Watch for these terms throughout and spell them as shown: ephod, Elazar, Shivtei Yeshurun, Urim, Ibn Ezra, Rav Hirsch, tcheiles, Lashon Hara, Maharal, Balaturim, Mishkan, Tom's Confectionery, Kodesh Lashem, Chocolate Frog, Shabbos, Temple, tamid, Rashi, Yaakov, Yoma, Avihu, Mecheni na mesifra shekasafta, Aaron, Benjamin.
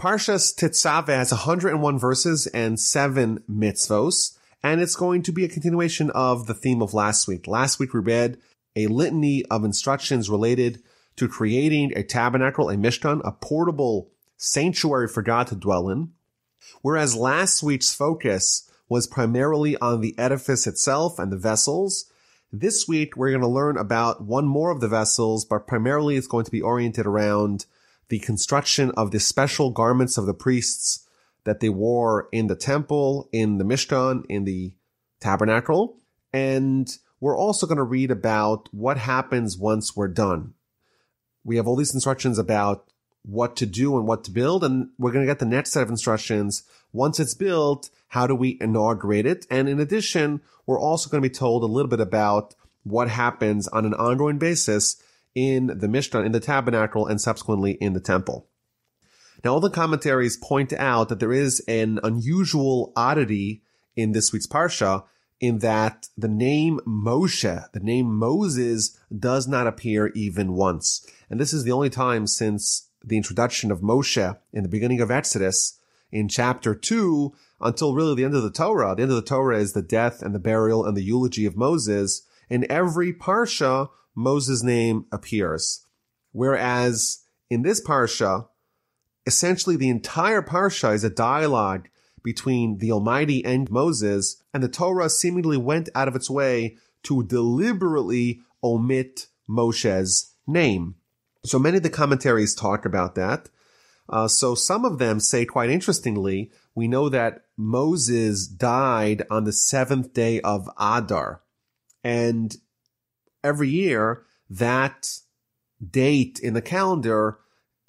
Parshas Tetzaveh has 101 verses and 7 mitzvos, and it's going to be a continuation of the theme of last week. Last week we read a litany of instructions related to creating a tabernacle, a Mishkan, a portable sanctuary for God to dwell in, whereas last week's focus was primarily on the edifice itself and the vessels. This week we're going to learn about one more of the vessels, but primarily it's going to be oriented around the construction of the special garments of the priests that they wore in the temple, in the Mishkan, in the tabernacle. And we're also going to read about what happens once we're done. We have all these instructions about what to do and what to build, and we're going to get the next set of instructions. Once it's built, how do we inaugurate it? And in addition, we're also going to be told a little bit about what happens on an ongoing basis in the Mishkan, in the tabernacle, and subsequently in the temple. Now, all the commentaries point out that there is an unusual oddity in this week's Parsha in that the name Moshe, the name Moses, does not appear even once. And this is the only time since the introduction of Moshe in the beginning of Exodus in chapter 2 until really the end of the Torah. The end of the Torah is the death and the burial and the eulogy of Moses. In every Parsha, Moses' name appears. Whereas in this Parsha, essentially the entire Parsha is a dialogue between the Almighty and Moses, and the Torah seemingly went out of its way to deliberately omit Moshe's name. So many of the commentaries talk about that. So some of them say, quite interestingly, we know that Moses died on the seventh day of Adar. And every year, that date in the calendar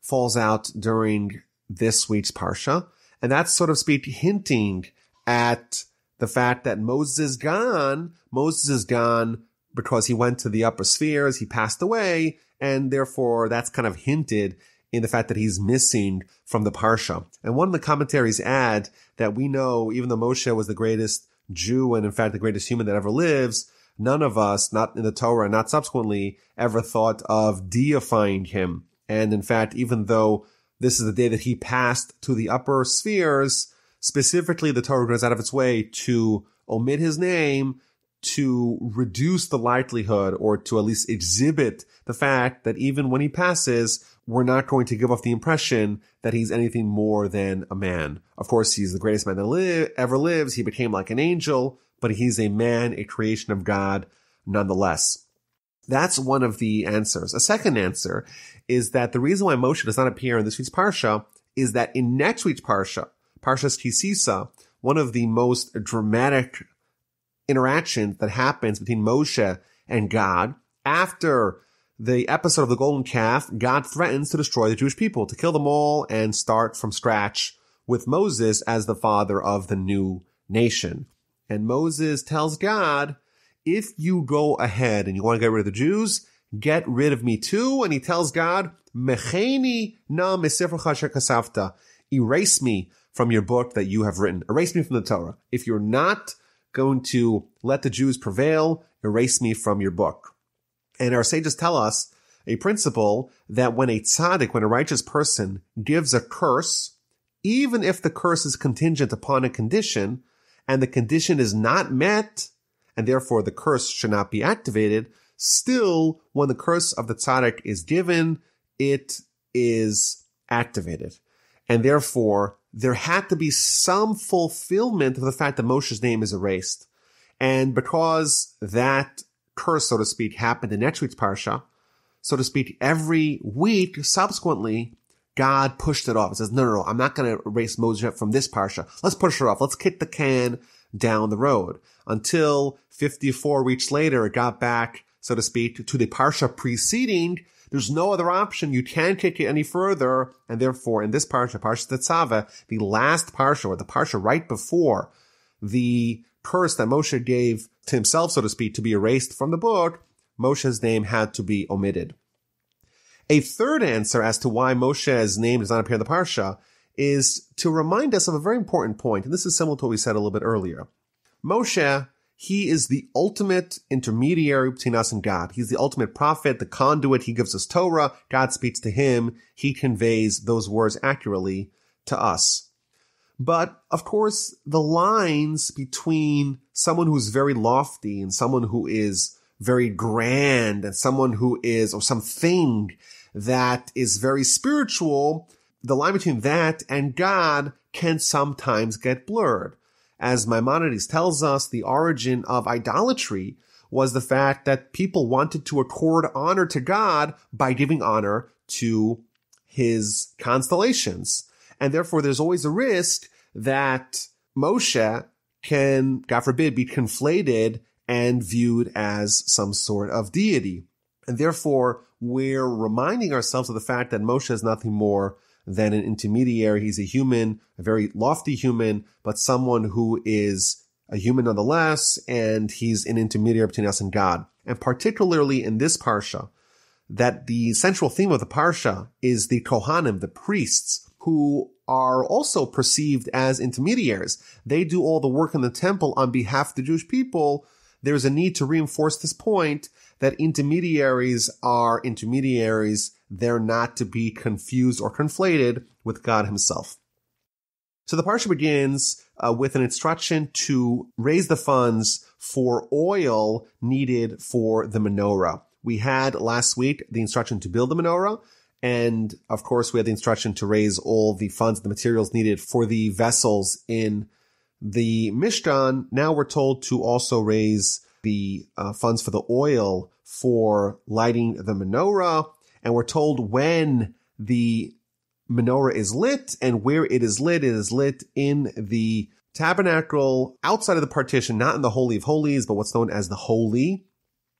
falls out during this week's Parsha. And that's sort of hinting at the fact that Moses is gone because he went to the upper spheres, he passed away, and therefore that's kind of hinted in the fact that he's missing from the Parsha. And one of the commentaries add that we know, even though Moshe was the greatest Jew and in fact the greatest human that ever lives, none of us, not in the Torah, not subsequently, ever thought of deifying him. And in fact, even though this is the day that he passed to the upper spheres, specifically the Torah goes out of its way to omit his name, to reduce the likelihood, or to at least exhibit the fact that even when he passes, we're not going to give off the impression that he's anything more than a man. Of course, he's the greatest man that ever lives. He became like an angel, but he's a man, a creation of God nonetheless. That's one of the answers. A second answer is that the reason why Moshe does not appear in this week's Parsha is that in next week's Parsha, Parshas Ki Sisa, one of the most dramatic interactions that happens between Moshe and God, after the episode of the golden calf, God threatens to destroy the Jewish people, to kill them all and start from scratch with Moses as the father of the new nation. And Moses tells God, if you go ahead and you want to get rid of the Jews, get rid of me too. And he tells God, Mecheni na mesifra shekasafta, erase me from your book that you have written. Erase me from the Torah. If you're not going to let the Jews prevail, erase me from your book. And our sages tell us a principle that when a tzaddik, when a righteous person gives a curse, even if the curse is contingent upon a condition and the condition is not met, and therefore the curse should not be activated, still, when the curse of the tzaddik is given, it is activated. And therefore, there had to be some fulfillment of the fact that Moshe's name is erased. And because that curse, so to speak, happened in next week's Parsha, so to speak, every week subsequently, God pushed it off. It says, no, I'm not going to erase Moshe from this Parsha. Let's push it off. Let's kick the can down the road, until 54 weeks later it got back, so to speak, to the Parsha preceding. There's no other option. You can't kick it any further, and therefore in this Parsha, Parshas Tetzaveh, the last Parsha, or the Parsha right before the curse that Moshe gave to himself, so to speak, to be erased from the book, Moshe's name had to be omitted. A third answer as to why Moshe's name does not appear in the Parsha is to remind us of a very important point, and this is similar to what we said a little bit earlier. Moshe, he is the ultimate intermediary between us and God. He's the ultimate prophet, the conduit. He gives us Torah. God speaks to him. He conveys those words accurately to us. But, of course, the lines between someone who's very lofty and someone who is very grand and someone who is, or something that is very spiritual, the line between that and God can sometimes get blurred. As Maimonides tells us, the origin of idolatry was the fact that people wanted to accord honor to God by giving honor to his constellations. And therefore, there's always a risk that Moshe can, God forbid, be conflated and viewed as some sort of deity. And therefore, we're reminding ourselves of the fact that Moshe is nothing more than an intermediary. He's a human, a very lofty human, but someone who is a human nonetheless, and he's an intermediary between us and God. And particularly in this parsha, that the central theme of the parsha is the Kohanim, the priests, who are also perceived as intermediaries. They do all the work in the temple on behalf of the Jewish people. There's a need to reinforce this point that intermediaries are intermediaries. They're not to be confused or conflated with God himself. So the parsha begins with an instruction to raise the funds for oil needed for the menorah. We had last week the instruction to build the menorah, and of course we had the instruction to raise all the funds, the materials needed for the vessels in the Mishkan. Now we're told to also raise the funds for the oil for lighting the menorah, and we're told when the menorah is lit and where it is lit. It is lit in the tabernacle outside of the partition, not in the Holy of Holies, but what's known as the Holy.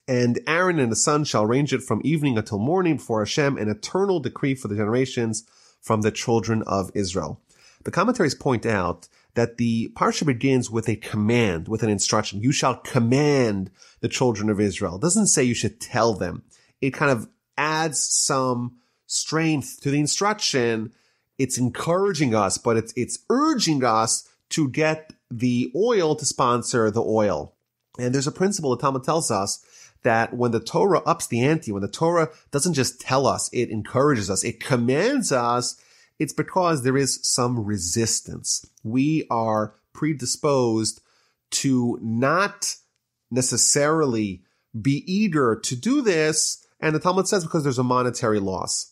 And Aaron and his son shall arrange it from evening until morning before Hashem, an eternal decree for the generations from the children of Israel. The commentaries point out that the parsha begins with a command, with an instruction. You shall command the children of Israel. It doesn't say you should tell them. It kind of adds some strength to the instruction. It's encouraging us, but it's urging us to get the oil, to sponsor the oil. And there's a principle the Talmud tells us that when the Torah ups the ante, when the Torah doesn't just tell us, it encourages us, it commands us, it's because there is some resistance. We are predisposed to not necessarily be eager to do this, and the Talmud says because there's a monetary loss.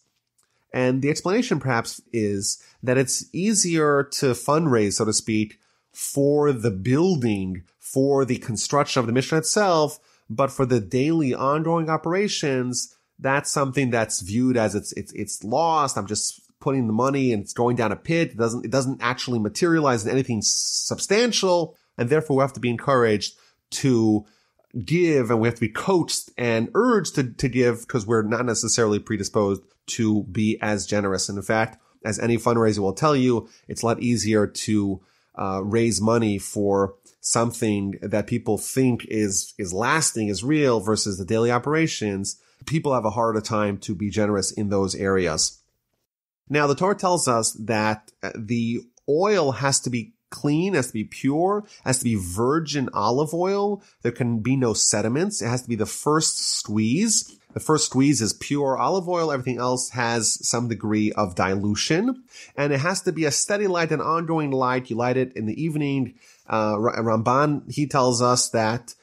And the explanation perhaps is that it's easier to fundraise, so to speak, for the building, for the construction of the Mishkan itself, but for the daily ongoing operations, that's something that's viewed as it's lost. I'm just putting the money and it's going down a pit. It doesn't actually materialize in anything substantial, and therefore we have to be encouraged to give, and we have to be coaxed and urged to give because we're not necessarily predisposed to be as generous. And in fact, as any fundraiser will tell you, it's a lot easier to raise money for something that people think is lasting, is real, versus the daily operations. People have a harder time to be generous in those areas. Now, the Torah tells us that the oil has to be clean, has to be pure, has to be virgin olive oil. There can be no sediments. It has to be the first squeeze. The first squeeze is pure olive oil. Everything else has some degree of dilution. And it has to be a steady light, an ongoing light. You light it in the evening. Ramban, he tells us that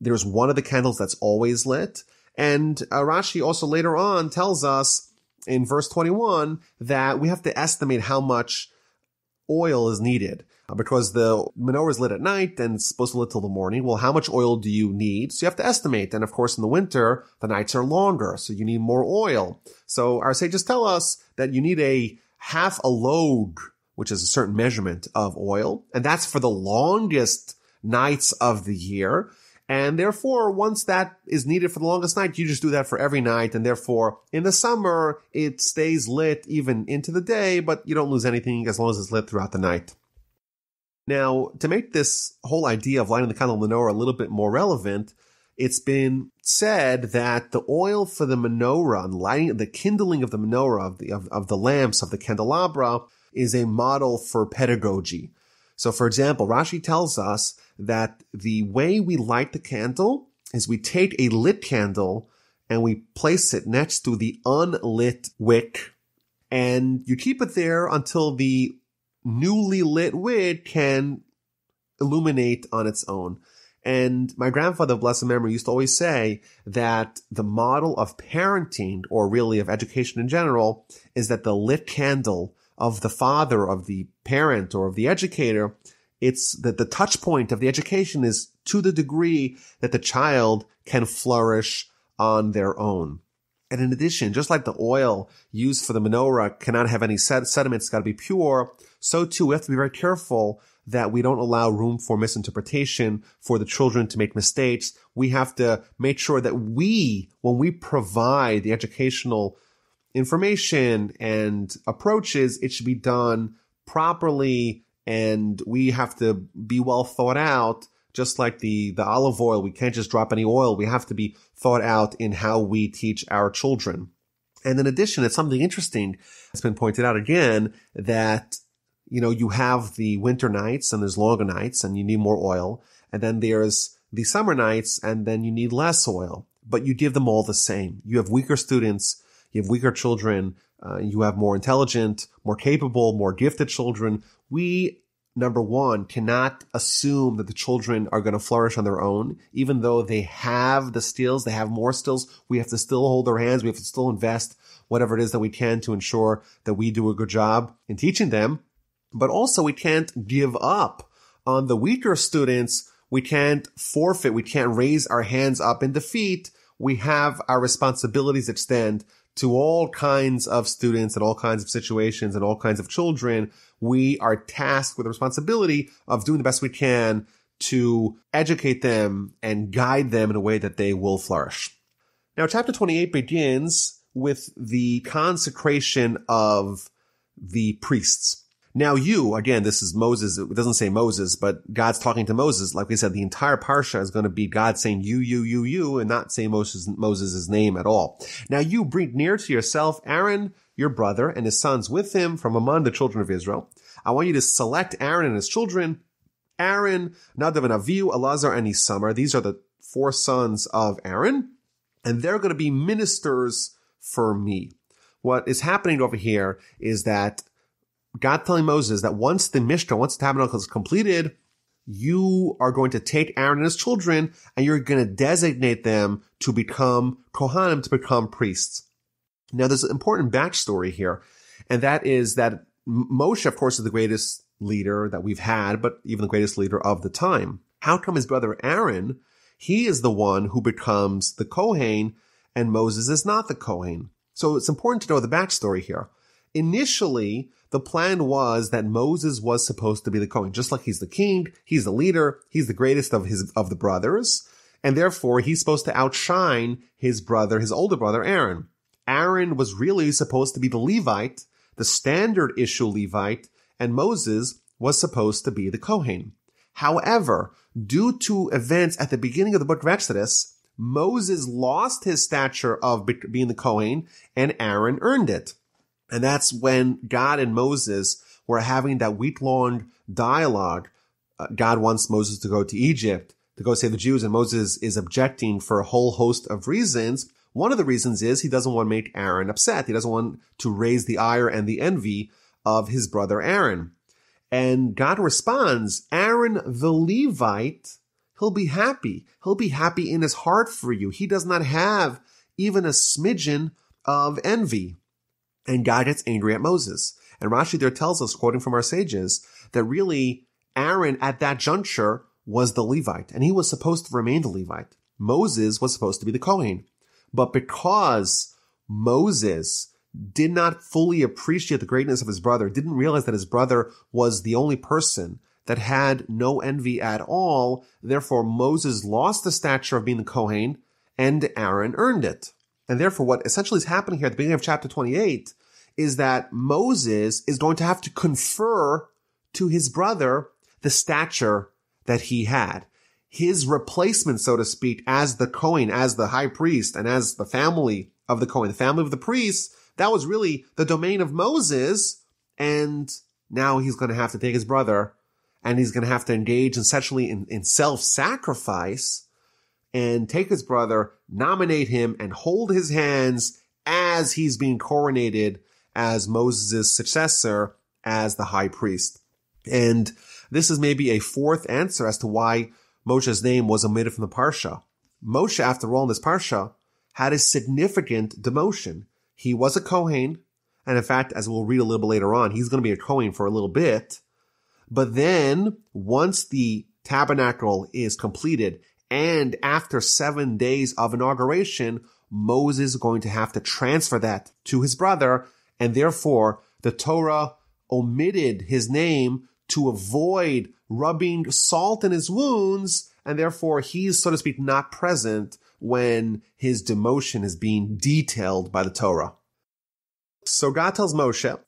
there's one of the candles that's always lit. And Rashi also later on tells us in verse 21 that we have to estimate how much oil is needed, because the menorah is lit at night and it's supposed to lit till the morning. Well, how much oil do you need? So you have to estimate. And of course, in the winter, the nights are longer, so you need more oil. So our sages tell us that you need a half a log, which is a certain measurement of oil. And that's for the longest nights of the year. And therefore, once that is needed for the longest night, you just do that for every night. And therefore, in the summer, it stays lit even into the day, but you don't lose anything as long as it's lit throughout the night. Now, to make this whole idea of lighting the candle menorah a little bit more relevant, it's been said that the oil for the menorah and lighting, the kindling of the menorah, of the lamps, of the candelabra, is a model for pedagogy. So, for example, Rashi tells us that the way we light the candle is we take a lit candle and we place it next to the unlit wick, and you keep it there until the newly lit wick can illuminate on its own. And my grandfather, bless his memory, used to always say that the model of parenting, or really of education in general, is that the lit candle of the father, of the parent, or of the educator, it's that the touch point of the education is to the degree that the child can flourish on their own. And in addition, just like the oil used for the menorah cannot have any sediment, it's got to be pure, so too we have to be very careful that we don't allow room for misinterpretation, for the children to make mistakes. We have to make sure that we, when we provide the educational information and approaches, it should be done properly, and we have to be well thought out. Just like the olive oil, we can't just drop any oil. We have to be thought out in how we teach our children. And in addition, it's something interesting that's been pointed out again, that, you know, you have the winter nights and there's longer nights and you need more oil. And then there's the summer nights and then you need less oil. But you give them all the same. You have weaker students. You have weaker children. You have more intelligent, more capable, more gifted children. We, number one, cannot assume that the children are going to flourish on their own, even though they have the skills, they have more skills. We have to still hold their hands. We have to still invest whatever it is that we can to ensure that we do a good job in teaching them. But also, we can't give up on the weaker students. We can't forfeit. We can't raise our hands up in defeat. We have our responsibilities extend to all kinds of students and all kinds of situations and all kinds of children. We are tasked with the responsibility of doing the best we can to educate them and guide them in a way that they will flourish. Now, chapter 28 begins with the consecration of the priests. Now you, again, this is Moses. It doesn't say Moses, but God's talking to Moses. Like we said, the entire parsha is going to be God saying you, and not saying Moses' name at all. Now you, bring near to yourself Aaron, your brother, and his sons with him from among the children of Israel. I want you to select Aaron and his children, Aaron, Nadav and Avihu, Elazar and Esamur. These are the four sons of Aaron, and they're going to be ministers for me. What is happening over here is that God telling Moses that once the Mishkan, once the tabernacle is completed, you are going to take Aaron and his children and you're going to designate them to become Kohanim, to become priests. Now, there's an important backstory here, and that is that Moshe, of course, is the greatest leader that we've had, but even the greatest leader of the time. How come his brother Aaron, he is the one who becomes the Kohen, and Moses is not the Kohen? So it's important to know the backstory here. Initially, the plan was that Moses was supposed to be the Kohen. Just like he's the king, he's the leader, he's the greatest of the brothers, and therefore he's supposed to outshine his brother, his older brother, Aaron. Aaron was really supposed to be the Levite, the standard issue Levite, and Moses was supposed to be the Kohen. However, due to events at the beginning of the book of Exodus, Moses lost his stature of being the Kohen, and Aaron earned it. And that's when God and Moses were having that week-long dialogue. God wants Moses to go to Egypt, to go save the Jews, and Moses is objecting for a whole host of reasons. One of the reasons is he doesn't want to make Aaron upset. He doesn't want to raise the ire and the envy of his brother Aaron. And God responds, Aaron the Levite, he'll be happy. He'll be happy in his heart for you. He does not have even a smidgen of envy. And God gets angry at Moses. And Rashi there tells us, quoting from our sages, that really Aaron at that juncture was the Levite, and he was supposed to remain the Levite. Moses was supposed to be the Kohen. But because Moses did not fully appreciate the greatness of his brother, didn't realize that his brother was the only person that had no envy at all, therefore Moses lost the stature of being the Kohen, and Aaron earned it. And therefore, what essentially is happening here at the beginning of chapter 28 is that Moses is going to have to confer to his brother the stature that he had. His replacement, so to speak, as the Kohen, as the high priest, and as the family of the Kohen, the family of the priests, that was really the domain of Moses. And now he's going to have to take his brother, and he's going to have to engage essentially in self-sacrifice, and take his brother, nominate him, and hold his hands as he's being coronated as Moses' successor as the high priest. And this is maybe a fourth answer as to why Moshe's name was omitted from the Parsha. Moshe, after all, in this Parsha, had a significant demotion. He was a Kohen, and in fact, as we'll read a little bit later on, he's going to be a Kohen for a little bit. But then, once the tabernacle is completed, and after 7 days of inauguration, Moses is going to have to transfer that to his brother, and therefore, the Torah omitted his name to avoid rubbing salt in his wounds, and therefore he's, so to speak, not present when his demotion is being detailed by the Torah. So God tells Moshe,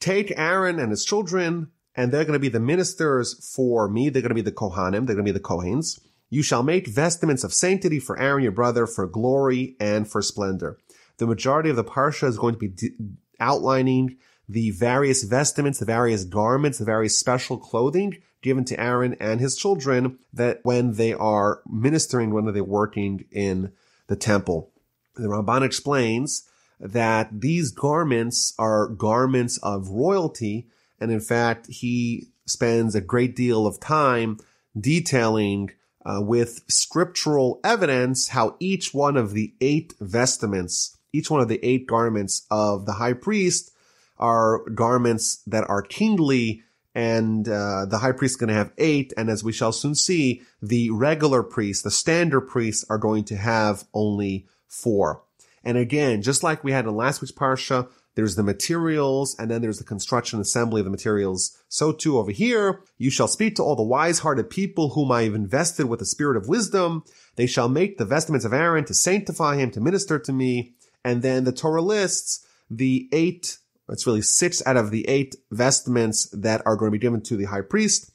take Aaron and his children, and they're going to be the ministers for me. They're going to be the Kohanim. They're going to be the Kohens. You shall make vestments of sanctity for Aaron, your brother, for glory and for splendor. The majority of the Parsha is going to be outlining the various vestments, the various garments, the various special clothing given to Aaron and his children that when they are ministering, when they're working in the temple. The Ramban explains that these garments are garments of royalty, and in fact, he spends a great deal of time detailing with scriptural evidence how each one of the eight vestments, each one of the eight garments of the high priest are garments that are kingly, and the high priest is going to have eight, and as we shall soon see, the regular priests, the standard priests, are going to have only four. And again, just like we had in last week's Parsha, there's the materials, and then there's the construction assembly of the materials. So too over here, you shall speak to all the wise-hearted people whom I have invested with the spirit of wisdom. They shall make the vestments of Aaron to sanctify him, to minister to me. And then the Torah lists the eight, it's really 6 out of the 8 vestments that are going to be given to the high priest.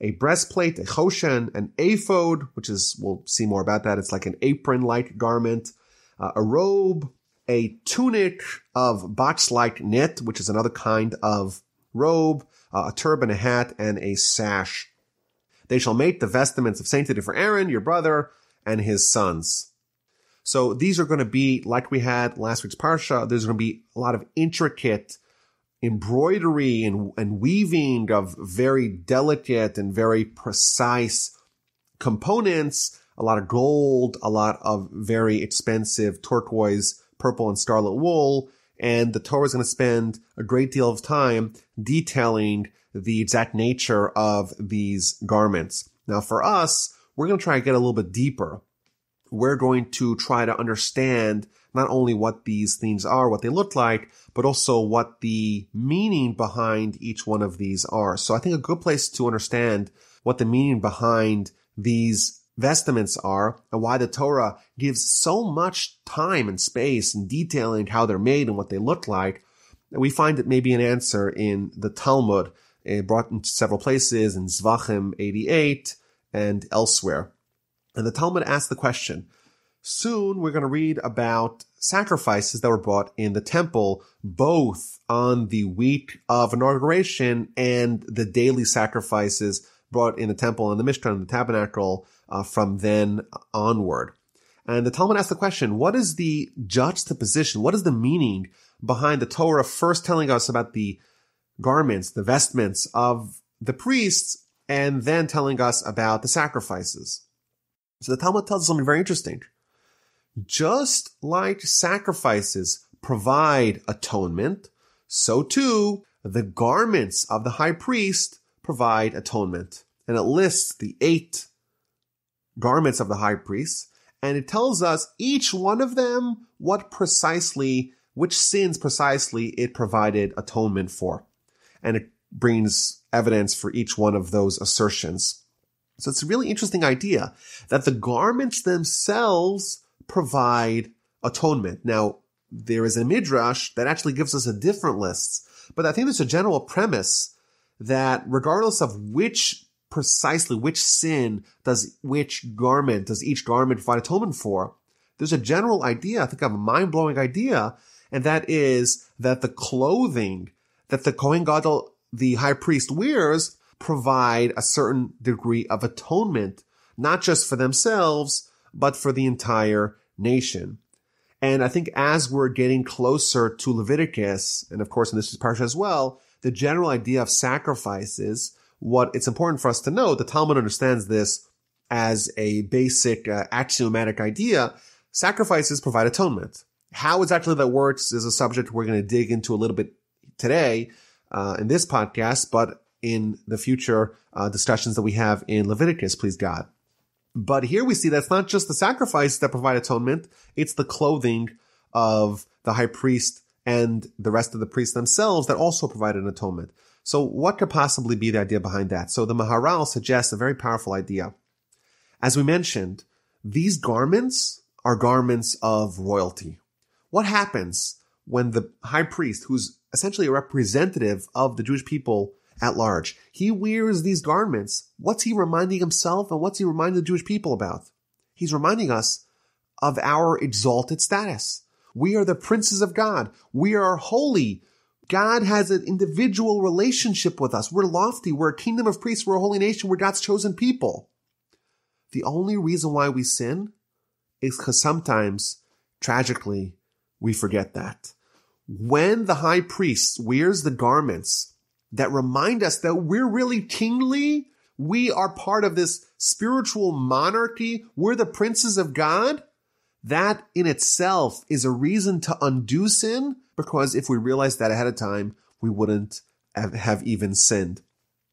A breastplate, a choshen, an ephod, which is, we'll see more about that. It's like an apron-like garment, a robe, a tunic of box-like knit, which is another kind of robe, a turban, a hat, and a sash. They shall make the vestments of sanctity for Aaron, your brother, and his sons. So these are going to be, like we had last week's Parsha, there's going to be a lot of intricate embroidery and weaving of very delicate and very precise components, a lot of gold, a lot of very expensive turquoise, purple, and scarlet wool, and the Torah is going to spend a great deal of time detailing the exact nature of these garments. Now for us, we're going to try to get a little bit deeper. We're going to try to understand not only what these things are, what they look like, but also what the meaning behind each one of these are. So I think a good place to understand what the meaning behind these vestments are and why the Torah gives so much time and space in detailing how they're made and what they look like, we find it maybe an answer in the Talmud, brought in several places, in Zvachim 88 and elsewhere. And the Talmud asks the question, soon we're going to read about sacrifices that were brought in the temple, both on the week of inauguration and the daily sacrifices brought in the temple and the Mishkan and the tabernacle from then onward. And the Talmud asks the question, what is the juxtaposition? What is the meaning behind the Torah first telling us about the garments, the vestments of the priests, and then telling us about the sacrifices? So the Talmud tells us something very interesting. Just like sacrifices provide atonement, so too the garments of the high priest provide atonement. And it lists the 8 garments of the high priest, and it tells us each one of them what precisely, which sins precisely it provided atonement for. And it brings evidence for each one of those assertions. So it's a really interesting idea that the garments themselves provide atonement. Now, there is a midrash that actually gives us a different list, but I think there's a general premise that regardless of which precisely, which sin does which garment, does each garment provide atonement for, there's a general idea, I think I have a mind-blowing idea, and that is that the clothing that the Kohen Gadol, the high priest, wears provide a certain degree of atonement, not just for themselves, but for the entire nation. And I think as we're getting closer to Leviticus, and of course in this parsha as well, the general idea of sacrifice is what it's important for us to know. The Talmud understands this as a basic axiomatic idea. Sacrifices provide atonement. How exactly that works is a subject we're going to dig into a little bit today in this podcast, but in the future discussions that we have in Leviticus, please God. But here we see that's not just the sacrifices that provide atonement, it's the clothing of the high priest and the rest of the priests themselves that also provide an atonement. So what could possibly be the idea behind that? So the Maharal suggests a very powerful idea. As we mentioned, these garments are garments of royalty. What happens when the high priest, who's essentially a representative of the Jewish people at large, he wears these garments? What's he reminding himself and what's he reminding the Jewish people about? He's reminding us of our exalted status. We are the princes of God. We are holy. God has an individual relationship with us. We're lofty. We're a kingdom of priests. We're a holy nation. We're God's chosen people. The only reason why we sin is because sometimes, tragically, we forget that. When the high priest wears the garments that remind us that we're really kingly, we are part of this spiritual monarchy, we're the princes of God, that in itself is a reason to undo sin, because if we realized that ahead of time, we wouldn't have even sinned.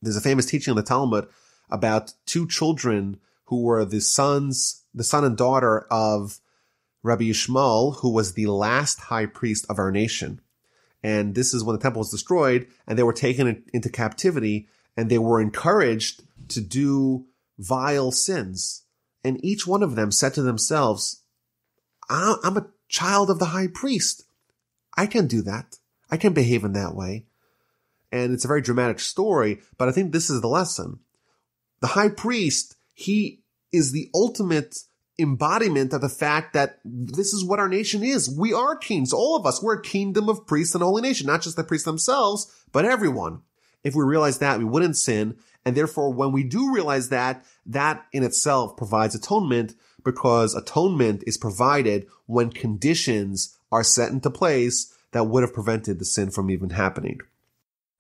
There's a famous teaching in the Talmud about two children who were the son and daughter of Rabbi Ishmael, who was the last high priest of our nation. And this is when the temple was destroyed, and they were taken into captivity, and they were encouraged to do vile sins. And each one of them said to themselves, I'm a child of the high priest. I can do that. I can behave in that way. And it's a very dramatic story, but I think this is the lesson. The high priest, he is the ultimate embodiment of the fact that this is what our nation is. We are kings, all of us. We're a kingdom of priests and a holy nation, not just the priests themselves, but everyone. If we realize that, we wouldn't sin. And therefore, when we do realize that, that in itself provides atonement, because atonement is provided when conditions are set into place that would have prevented the sin from even happening.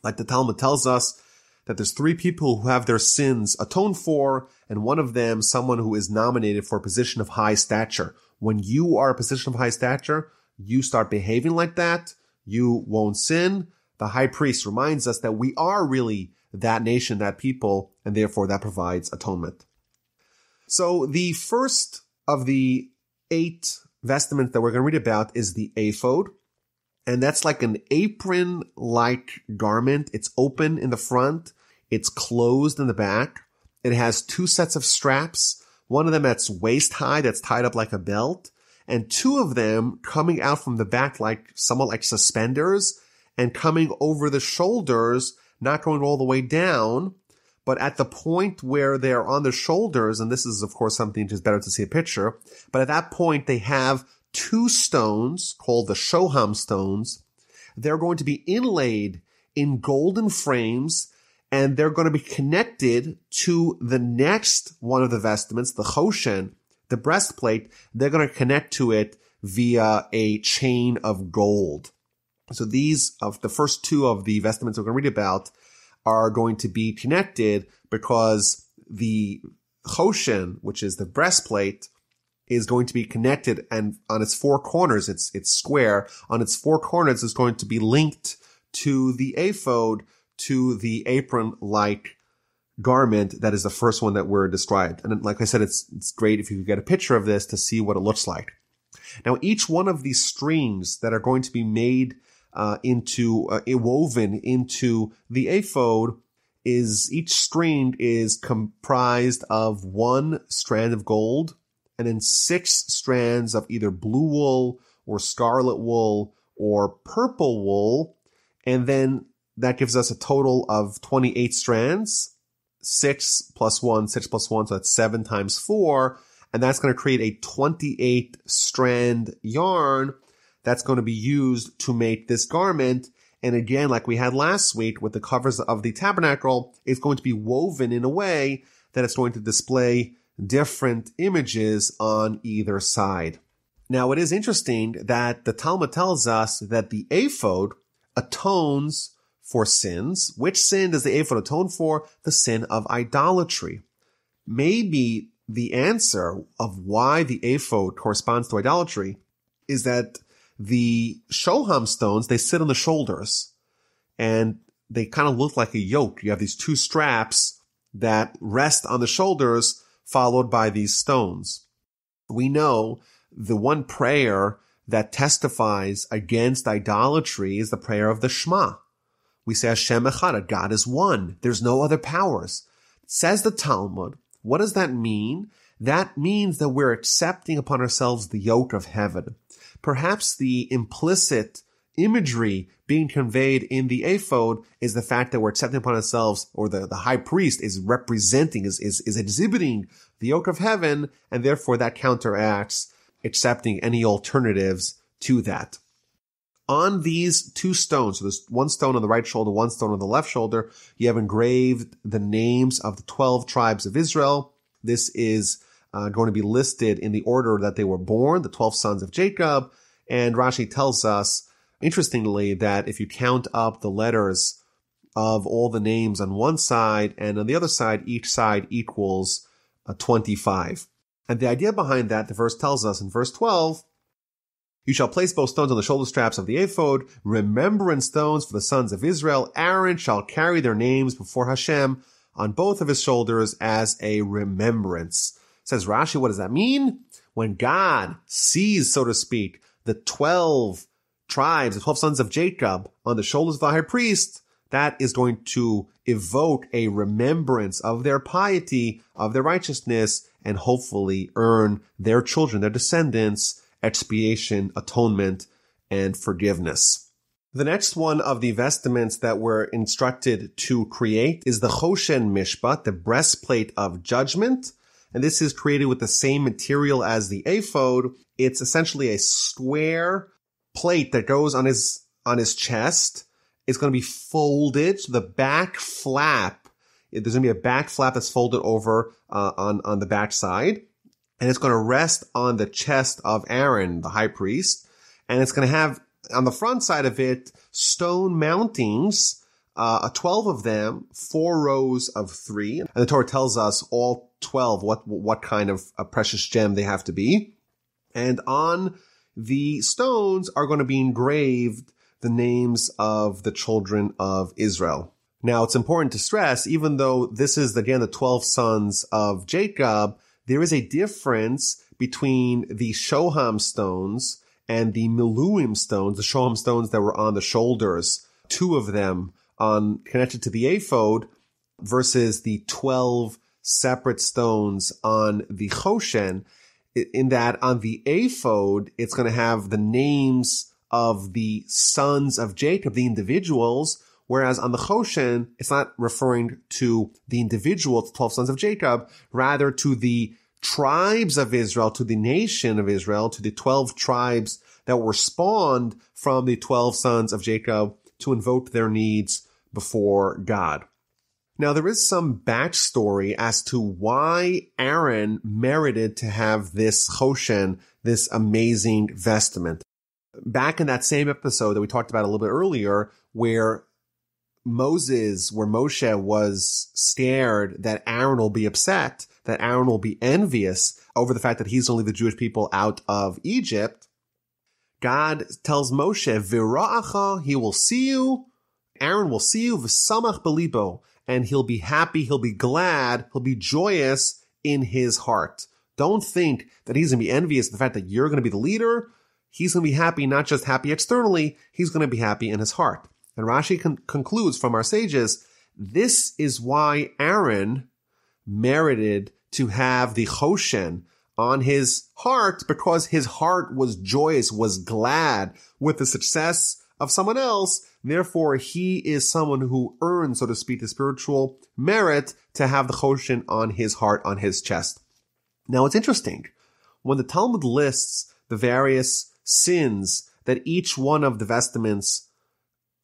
Like the Talmud tells us, that there's three people who have their sins atoned for, and one of them, someone who is nominated for a position of high stature. When you are a position of high stature, you start behaving like that, you won't sin. The high priest reminds us that we are really that nation, that people, and therefore that provides atonement. So the first of the 8 vestments that we're going to read about is the ephod. And that's like an apron-like garment. It's open in the front. It's closed in the back. It has 2 sets of straps. One of them that's waist-high, that's tied up like a belt. And 2 of them coming out from the back like somewhat like suspenders and coming over the shoulders, not going all the way down. But at the point where they're on the shoulders, and this is, of course, something just better to see a picture, but at that point they have 2 stones called the Shoham stones. They're going to be inlaid in golden frames, and they're going to be connected to the next one of the vestments, the Choshen, the breastplate. They're going to connect to it via a chain of gold. So these of the first 2 of the vestments we're going to read about are going to be connected, because the Choshen, which is the breastplate, is going to be connected, and on its 4 corners, it's square. On its 4 corners, it's going to be linked to the ephod, to the apron-like garment that is the first one that we're described. And like I said, it's great if you could get a picture of this to see what it looks like. Now, each one of these strings that are going to be made woven into the ephod, each string is comprised of 1 strand of gold, and then 6 strands of either blue wool or scarlet wool or purple wool. And then that gives us a total of 28 strands, 6 plus 1, 6 plus 1. So that's 7 times 4. And that's going to create a 28 strand yarn that's going to be used to make this garment. And again, like we had last week with the covers of the tabernacle, it's going to be woven in a way that it's going to display different images on either side. Now, it is interesting that the Talmud tells us that the ephod atones for sins. Which sin does the ephod atone for? The sin of idolatry. Maybe the answer of why the ephod corresponds to idolatry is that the Shoham stones, they sit on the shoulders and they kind of look like a yoke. You have these two straps that rest on the shoulders followed by these stones. We know the one prayer that testifies against idolatry is the prayer of the Shema. We say Hashem Echad, God is one. There's no other powers. Says the Talmud, what does that mean? That means that we're accepting upon ourselves the yoke of heaven. Perhaps the implicit imagery being conveyed in the ephod is the fact that we're accepting upon ourselves, or the high priest is representing, is exhibiting the yoke of heaven, and therefore that counteracts accepting any alternatives to that. On these two stones, so there's one stone on the right shoulder, one stone on the left shoulder, you have engraved the names of the 12 tribes of Israel. This is going to be listed in the order that they were born, the 12 sons of Jacob. And Rashi tells us, interestingly, that if you count up the letters of all the names on one side and on the other side, each side equals 25. And the idea behind that, the verse tells us in verse 12, you shall place both stones on the shoulder straps of the ephod, remembrance stones for the sons of Israel. Aaron shall carry their names before Hashem on both of his shoulders as a remembrance. Says Rashi, what does that mean? When God sees, so to speak, the 12 tribes, the 12 sons of Jacob on the shoulders of the high priest, that is going to evoke a remembrance of their piety, of their righteousness, and hopefully earn their children, their descendants, expiation, atonement, and forgiveness. The next one of the vestments that we're instructed to create is the Choshen Mishpat, the breastplate of judgment. And this is created with the same material as the ephod. It's essentially a square plate that goes on his chest. It's going to be folded. So the back flap, there's going to be a back flap that's folded over on the back side. And it's going to rest on the chest of Aaron, the high priest. And it's going to have, on the front side of it, stone mountings, 12 of them, 4 rows of 3. And the Torah tells us all 12 what kind of a precious gem they have to be. And on the stones are going to be engraved the names of the children of Israel. Now, it's important to stress, even though this is, again, the 12 sons of Jacob, there is a difference between the Shoham stones and the Miluim stones, the Shoham stones that were on the shoulders, 2 of them connected to the ephod, versus the 12 separate stones on the Choshen, in that on the ephod, it's going to have the names of the sons of Jacob, the individuals, whereas on the Choshen, it's not referring to the individual, the 12 sons of Jacob, rather to the tribes of Israel, to the nation of Israel, to the 12 tribes that were spawned from the 12 sons of Jacob to invoke their needs before God. Now, there is some backstory as to why Aaron merited to have this Choshen, this amazing vestment. Back in that same episode that we talked about a little bit earlier, where Moshe was scared that Aaron will be upset, that Aaron will be envious over the fact that he's only the Jewish people out of Egypt, God tells Moshe, Vira'acha, he will see you, Aaron will see you, V'samach belibo, and he'll be happy, he'll be glad, he'll be joyous in his heart. Don't think that he's going to be envious of the fact that you're going to be the leader. He's going to be happy, not just happy externally, he's going to be happy in his heart. And Rashi concludes from our sages, this is why Aaron merited to have the Choshen on his heart, because his heart was joyous, was glad with the success of someone else. Therefore, he is someone who earned, so to speak, the spiritual merit to have the Choshen on his heart, on his chest. Now, it's interesting. When the Talmud lists the various sins that each one of the vestments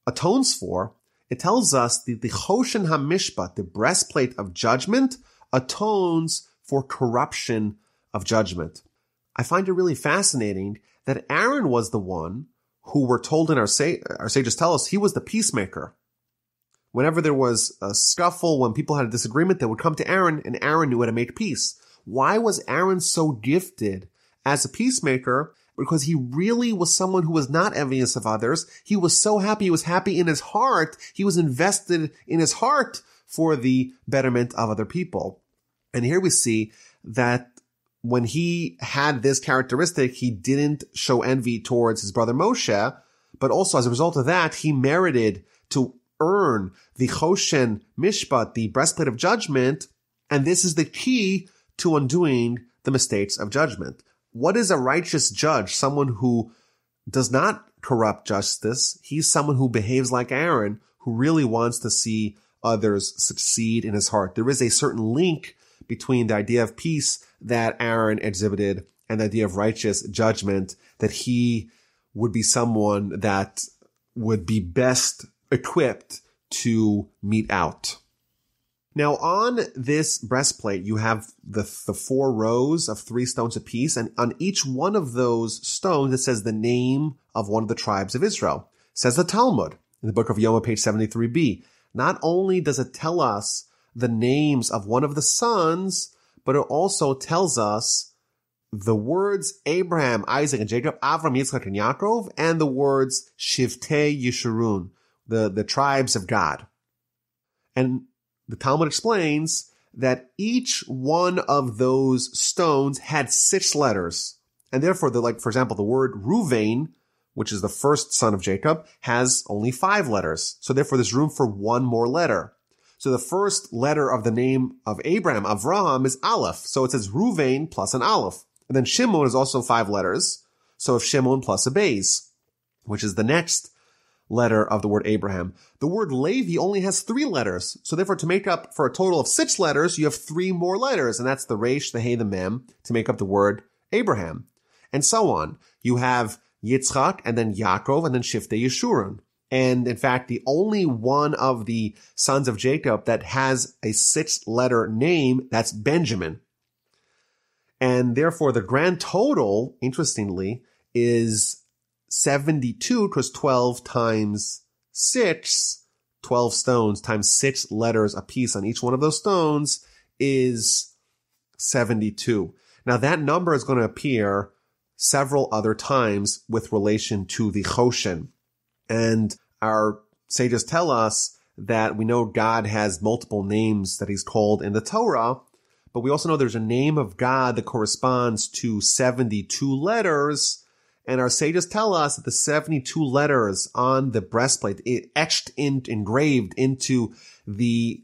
atones for, it tells us that the Choshen HaMishpat, the breastplate of judgment, atones for corruption of judgment. I find it really fascinating that Aaron was the one who, we're told in our sages tell us, he was the peacemaker. whenever there was a scuffle, when people had a disagreement, they would come to Aaron, and Aaron knew how to make peace. Why was Aaron so gifted as a peacemaker? Because he really was someone who was not envious of others. He was so happy. He was happy in his heart. He was invested in his heart for the betterment of other people. And here we see that when he had this characteristic, he didn't show envy towards his brother Moshe, but also as a result of that, he merited to earn the Choshen Mishpat, the breastplate of judgment, and this is the key to undoing the mistakes of judgment. What is a righteous judge? Someone who does not corrupt justice. He's someone who behaves like Aaron, who really wants to see others succeed in his heart. There is a certain link between the idea of peace that Aaron exhibited and the idea of righteous judgment, that he would be someone that would be best equipped to mete out. Now, on this breastplate, you have the four rows of 3 stones apiece, and on each one of those stones, it says the name of one of the tribes of Israel. It says the Talmud, in the book of Yoma, page 73b. Not only does it tell us the names of one of the sons, but it also tells us the words Abraham, Isaac, and Jacob, Avram, Yitzchak, and Yaakov, and the words Shivtei Yeshurun, the tribes of God. And the Talmud explains that each one of those stones had 6 letters. And therefore, for example, the word Ruvain, which is the first son of Jacob, has only 5 letters. So therefore, there's room for 1 more letter. So the first letter of the name of Abraham, Avraham, is Aleph. So it says Ruvain plus an Aleph. And then Shimon is also 5 letters. So if Shimon plus a Beis, which is the next letter of the word Abraham. The word Levi only has 3 letters. So therefore, to make up for a total of 6 letters, you have 3 more letters. And that's the Resh, the He, the Mem, to make up the word Abraham. And so on. You have Yitzchak, and then Yaakov, and then Shivtei Yeshurun. And in fact, the only one of the sons of Jacob that has a 6-letter name, that's Benjamin. And therefore, the grand total, interestingly, is 72, because 12 times 6, 12 stones times 6 letters apiece on each one of those stones is 72. Now, that number is going to appear several other times with relation to the Choshen. And our sages tell us that we know God has multiple names that he's called in the Torah, but we also know there's a name of God that corresponds to 72 letters. And our sages tell us that the 72 letters on the breastplate, etched in, engraved into the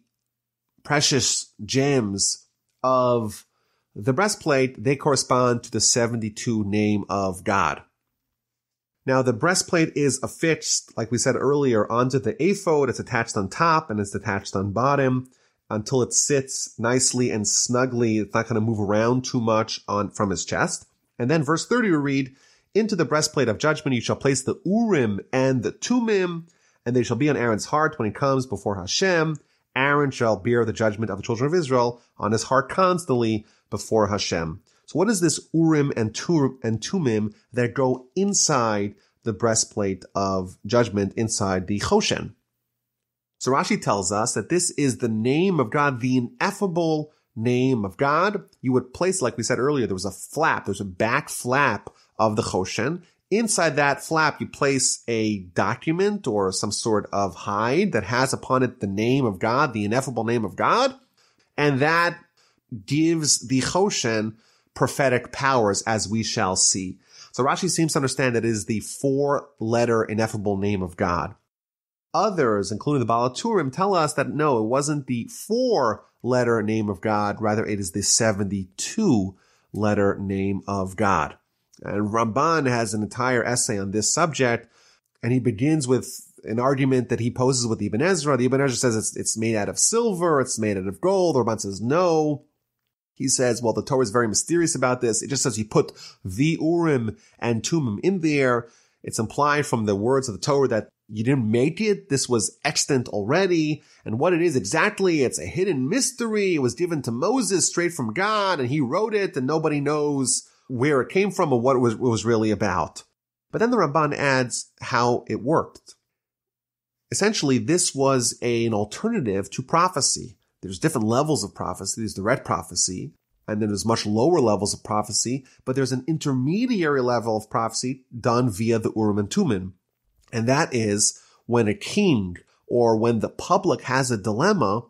precious gems of the breastplate, they correspond to the 72 name of God. Now, the breastplate is affixed, like we said earlier, onto the ephod. It's attached on top and it's detached on bottom until it sits nicely and snugly. It's not going to move around too much from his chest. And then verse 30 we read, "Into the breastplate of judgment you shall place the Urim and the Tumim, and they shall be on Aaron's heart when he comes before Hashem. Aaron shall bear the judgment of the children of Israel on his heart constantly before Hashem." So what is this Urim and Tumim that go inside the breastplate of judgment, inside the Choshen? So Rashi tells us that this is the name of God, the ineffable name of God. You would place, like we said earlier, there was a flap, there's a back flap of the Choshen. Inside that flap, you place a document or some sort of hide that has upon it the name of God, the ineffable name of God, and that gives the Choshen prophetic powers, as we shall see. So Rashi seems to understand that it is the 4-letter ineffable name of God. Others, including the Balaturim, tell us that no, it wasn't the 4-letter name of God, rather it is the 72-letter name of God. And Ramban has an entire essay on this subject, and he begins with an argument that he poses with Ibn Ezra. The Ibn Ezra says it's made out of silver, it's made out of gold. The Ramban says no. He says, well, the Torah is very mysterious about this. It just says he put the Urim and Tumim in there. It's implied from the words of the Torah that you didn't make it. This was extant already. And what it is exactly, it's a hidden mystery. It was given to Moses straight from God, and he wrote it, and nobody knows where it came from or what it was really about. But then the Ramban adds how it worked. Essentially, this was an alternative to prophecy. There's different levels of prophecy. There's direct prophecy, and then there's much lower levels of prophecy, but there's an intermediary level of prophecy done via the Urim and Tumim, and that is when a king or when the public has a dilemma,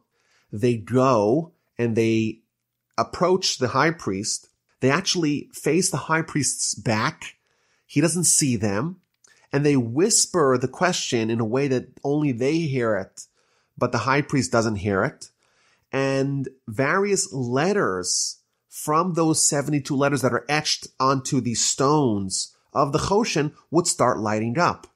they go and they approach the high priest. They actually face the high priest's back. He doesn't see them, and they whisper the question in a way that only they hear it, but the high priest doesn't hear it. And various letters from those 72 letters that are etched onto the stones of the Choshen would start lighting up.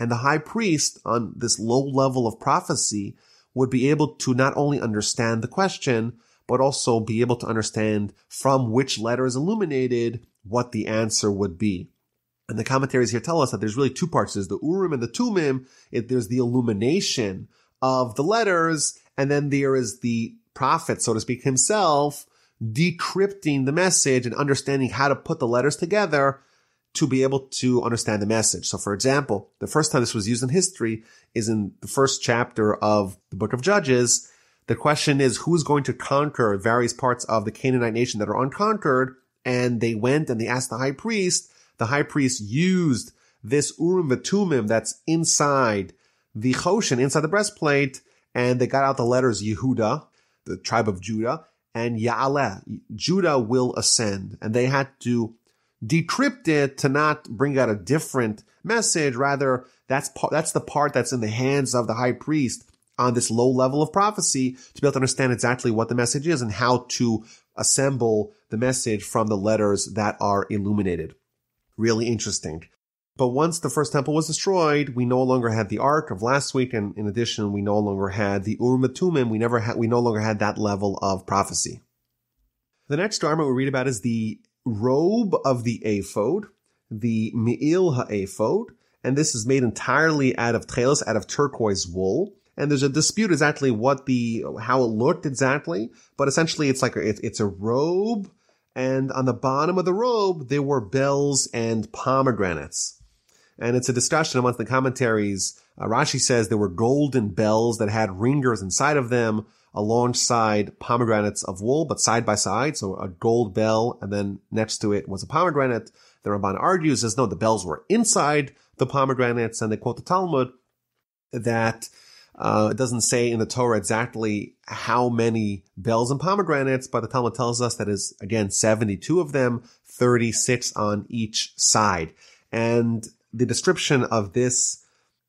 And the high priest, on this low level of prophecy, would be able to not only understand the question, but also be able to understand from which letter is illuminated what the answer would be. And the commentaries here tell us that there's really two parts. There's the Urim and the Tumim. There's the illumination of the letters, and then there is the prophet, so to speak, himself decrypting the message and understanding how to put the letters together to be able to understand the message. So, for example, the first time this was used in history is in the first chapter of the book of Judges. The question is, who's going to conquer various parts of the Canaanite nation that are unconquered? And they went and they asked the high priest. The high priest used this Urim V'Tumim that's inside the Choshen, inside the breastplate, and they got out the letters Yehuda, the tribe of Judah, and Ya'aleh, Judah will ascend. And they had to decrypt it to not bring out a different message. Rather, that's the part that's in the hands of the high priest on this low level of prophecy to be able to understand exactly what the message is and how to assemble the message from the letters that are illuminated. Really interesting. But once the first temple was destroyed, we no longer had the Ark of last week, and in addition, we no longer had the Urim V'Tumim. We no longer had that level of prophecy. The next garment we read about is the robe of the ephod, the me'il ha'ephod, and this is made entirely out of tcheiles, out of turquoise wool. And there's a dispute exactly how it looked exactly, but essentially it's a robe, and on the bottom of the robe there were bells and pomegranates. And it's a discussion amongst the commentaries. Rashi says there were golden bells that had ringers inside of them alongside pomegranates of wool, but side by side. So a gold bell, and then next to it was a pomegranate. The Ramban argues, says, no, the bells were inside the pomegranates. And they quote the Talmud that it doesn't say in the Torah exactly how many bells and pomegranates, but the Talmud tells us that is, again, 72 of them, 36 on each side. And the description of this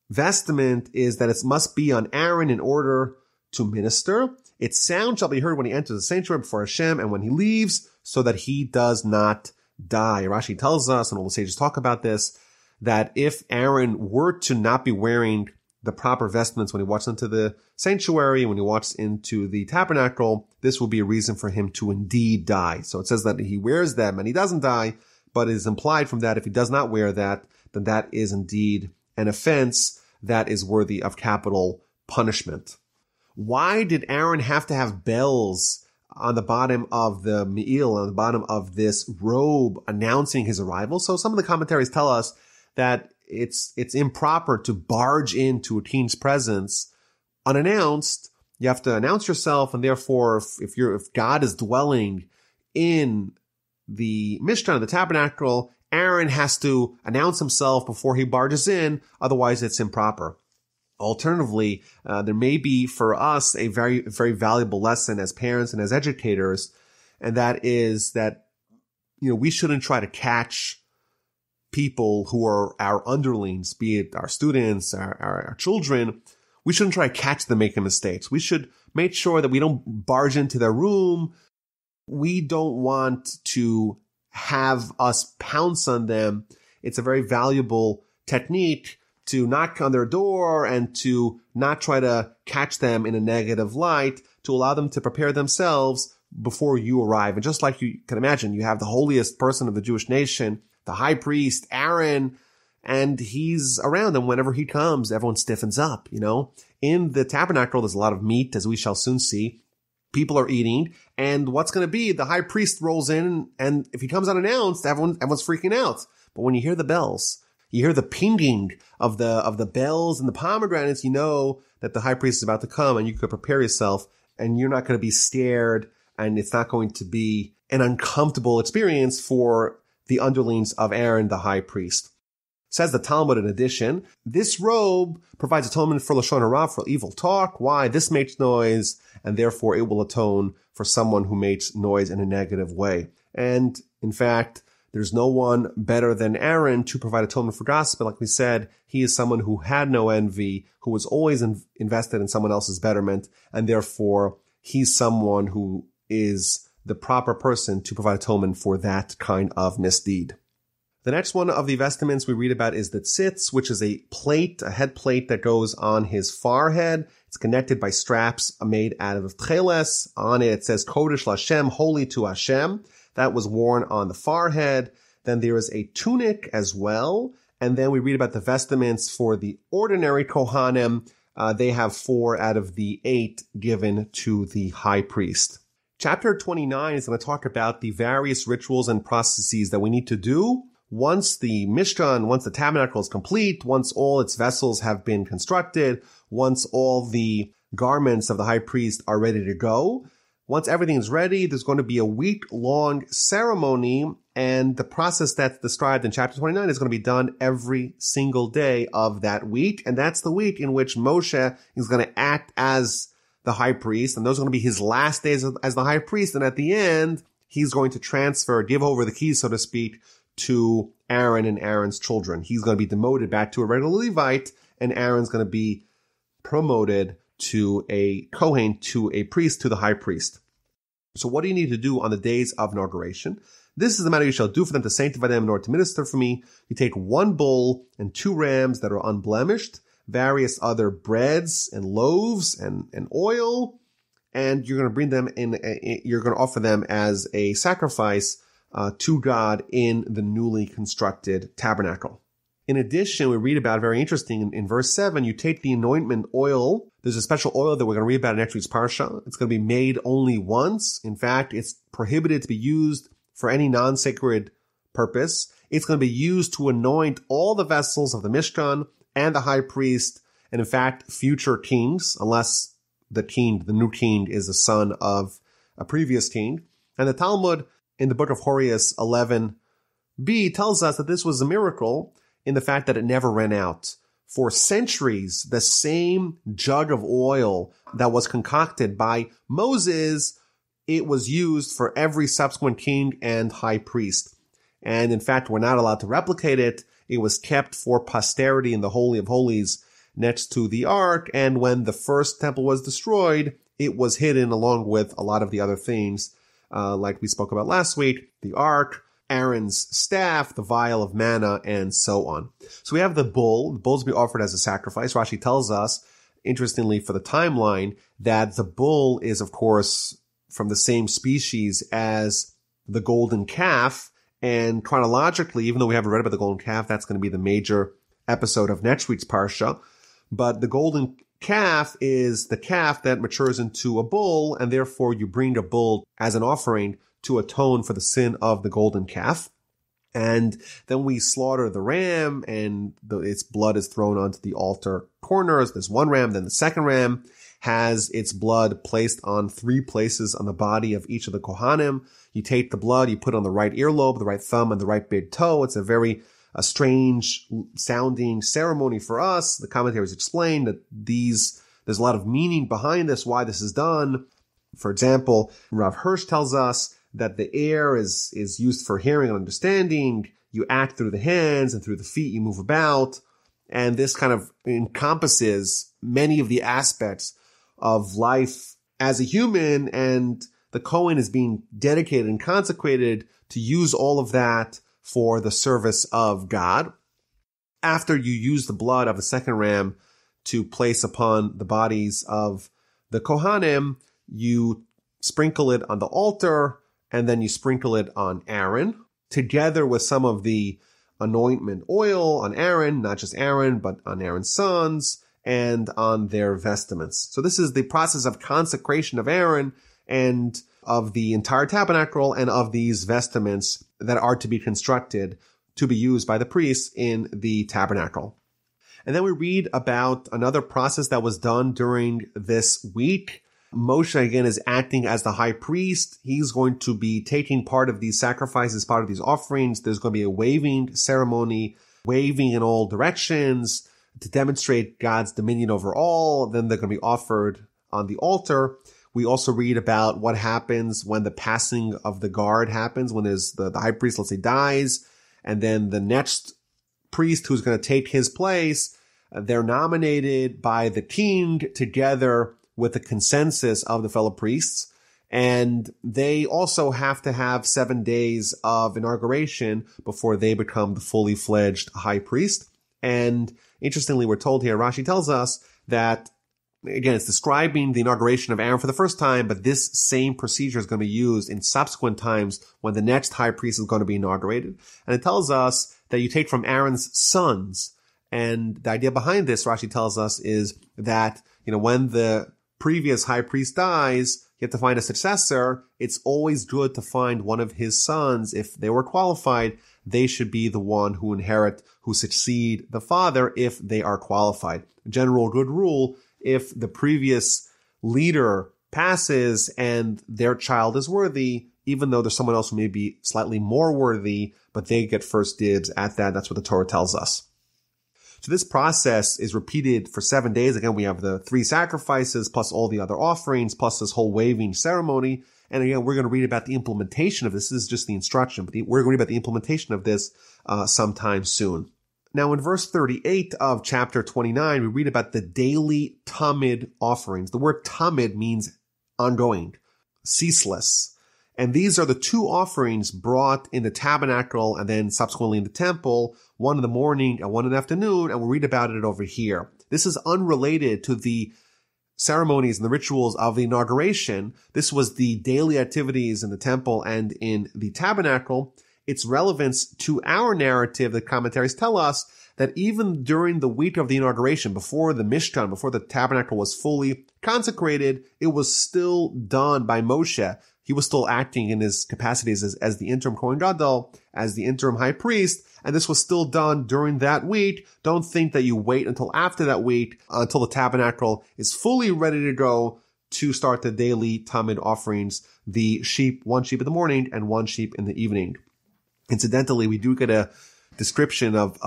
vestment is that it must be on Aaron in order to minister. Its sound shall be heard when he enters the sanctuary before Hashem and when he leaves, so that he does not die. Rashi tells us, and all the sages talk about this, that if Aaron were to not be wearing the proper vestments when he walks into the sanctuary, when he walks into the tabernacle, this will be a reason for him to indeed die. So it says that he wears them and he doesn't die, but it is implied from that if he does not wear that, then that is indeed an offense that is worthy of capital punishment. Why did Aaron have to have bells on the bottom of the me'il, on the bottom of this robe, announcing his arrival? So some of the commentaries tell us that it's improper to barge into a king's presence unannounced. You have to announce yourself, and therefore, if God is dwelling in the Mishkan, the tabernacle, Aaron has to announce himself before he barges in. Otherwise, it's improper. Alternatively, there may be for us a very, very valuable lesson as parents and as educators, and that is that, we shouldn't try to catch people who are our underlings, be it our students, our children. We shouldn't try to catch them making mistakes. We should make sure that we don't barge into their room. We don't want to have us pounce on them. It's a very valuable technique to knock on their door and to not try to catch them in a negative light, to allow them to prepare themselves before you arrive. And just like you can imagine, you have the holiest person of the Jewish nation, the high priest, Aaron, and he's around. And whenever he comes, everyone stiffens up, In the tabernacle, there's a lot of meat, as we shall soon see. People are eating. And what's going to be? The high priest rolls in, and if he comes unannounced, everyone's freaking out. But when you hear the bells, You hear the pinging of the bells and the pomegranates. You know that the high priest is about to come, and you could prepare yourself, and you're not going to be scared, and it's not going to be an uncomfortable experience for the underlings of Aaron, the high priest. Says the Talmud in addition, this robe provides atonement for Lashon Hara, for evil talk. Why? This makes noise, and therefore it will atone for someone who makes noise in a negative way. And in fact, there's no one better than Aaron to provide atonement for gossip. Like we said, he is someone who had no envy, who was always invested in someone else's betterment, and therefore he's someone who is the proper person to provide atonement for that kind of misdeed. The next one of the vestments we read about is the tzitz, which is a plate, a head plate that goes on his forehead. It's connected by straps made out of tcheiles. On it, it says, Kodesh Lashem, holy to Hashem. That was worn on the forehead. Then there is a tunic as well. And then we read about the vestments for the ordinary Kohanim. They have 4 out of the 8 given to the high priest. Chapter 29 is going to talk about the various rituals and processes that we need to do once the Mishkan, once the tabernacle is complete, once all its vessels have been constructed, once all the garments of the high priest are ready to go. Once everything is ready, there's going to be a week-long ceremony, and the process that's described in chapter 29 is going to be done every single day of that week, and that's the week in which Moshe is going to act as the high priest, and those are going to be his last days as the high priest, and at the end, he's going to give over the keys, so to speak, to Aaron and Aaron's children. He's going to be demoted back to a regular Levite, and Aaron's going to be promoted to a Kohen, to a priest, to the high priest. So what do you need to do on the days of inauguration? This is the matter you shall do for them to sanctify them in order to minister for me. You take 1 bull and 2 rams that are unblemished, various other breads and loaves and oil, and you're going to bring them in, you're going to offer them as a sacrifice to God in the newly constructed tabernacle. In addition, we read about, very interesting, in verse 7, you take the anointment oil. There's a special oil that we're going to read about in next week's Parsha. It's going to be made only once. In fact, it's prohibited to be used for any non-sacred purpose. It's going to be used to anoint all the vessels of the Mishkan and the high priest, and in fact, future kings, unless the new king is the son of a previous king. And the Talmud in the book of Horius 11b tells us that this was a miracle in the fact that it never ran out. For centuries, the same jug of oil that was concocted by Moses, it was used for every subsequent king and high priest. And in fact, we're not allowed to replicate it. It was kept for posterity in the Holy of Holies next to the Ark. And when the first temple was destroyed, it was hidden along with a lot of the other things, like we spoke about last week, the Ark, Aaron's staff, the vial of manna, and so on. So we have the bull. The bull's be offered as a sacrifice. Rashi tells us, interestingly for the timeline, that the bull is, of course, from the same species as the golden calf. And chronologically, even though we haven't read about the golden calf, that's going to be the major episode of next week's Parsha. But the golden calf is the calf that matures into a bull, and therefore you bring a bull as an offering to atone for the sin of the golden calf. And then we slaughter the ram, and its blood is thrown onto the altar corners. There's 1 ram, then the 2nd ram has its blood placed on 3 places on the body of each of the Kohanim. You take the blood, you put it on the right earlobe, the right thumb, and the right big toe. It's a strange-sounding ceremony for us. The commentaries explain that there's a lot of meaning behind this, why this is done. For example, Rav Hirsch tells us that the ear is used for hearing and understanding. You act through the hands, and through the feet you move about. And this kind of encompasses many of the aspects of life as a human. And the Kohen is being dedicated and consecrated to use all of that for the service of God. After you use the blood of the 2nd ram to place upon the bodies of the Kohanim, you sprinkle it on the altar, and then you sprinkle it on Aaron, together with some of the anointment oil on Aaron, not just Aaron, but on Aaron's sons, and on their vestments. So this is the process of consecration of Aaron and of the entire tabernacle and of these vestments that are to be constructed to be used by the priests in the tabernacle. And then we read about another process that was done during this week. Moshe, again, is acting as the high priest. He's going to be taking part of these sacrifices, part of these offerings. There's going to be a waving ceremony, waving in all directions to demonstrate God's dominion over all. Then they're going to be offered on the altar. We also read about what happens when the passing of the guard happens, when there's the high priest, let's say, dies, and then the next priest who's going to take his place, they're nominated by the king together with the consensus of the fellow priests. And they also have to have 7 days of inauguration before they become the fully fledged high priest. And interestingly, we're told here, Rashi tells us that, again, it's describing the inauguration of Aaron for the first time, but this same procedure is going to be used in subsequent times when the next high priest is going to be inaugurated. And it tells us that you take from Aaron's sons. And the idea behind this, Rashi tells us, is that, when the previous high priest dies, you have to find a successor. It's always good to find one of his sons. If they were qualified, they should be the one who succeed the father if they are qualified. General good rule, if the previous leader passes and their child is worthy, even though there's someone else who may be slightly more worthy, but they get first dibs at that. That's what the Torah tells us. So this process is repeated for 7 days. Again, we have the 3 sacrifices plus all the other offerings plus this whole waving ceremony. And again, we're going to read about the implementation of this. This is just the instruction, but we're going to read about the implementation of this sometime soon. Now, in verse 38 of chapter 29, we read about the daily tamid offerings. The word tamid means ongoing, ceaseless. And these are the 2 offerings brought in the tabernacle and then subsequently in the temple, one in the morning and one in the afternoon, and we'll read about it over here. This is unrelated to the ceremonies and the rituals of the inauguration. This was the daily activities in the temple and in the tabernacle. Its relevance to our narrative, the commentaries tell us that even during the week of the inauguration, before the Mishkan, before the tabernacle was fully consecrated, it was still done by Moshe. He was still acting in his capacities as the interim Kohen Gadol, as the interim high priest, and this was still done during that week. Don't think that you wait until after that week, until the tabernacle is fully ready to go, to start the daily tamid offerings, the sheep, 1 sheep in the morning and 1 sheep in the evening. Incidentally, we do get a description of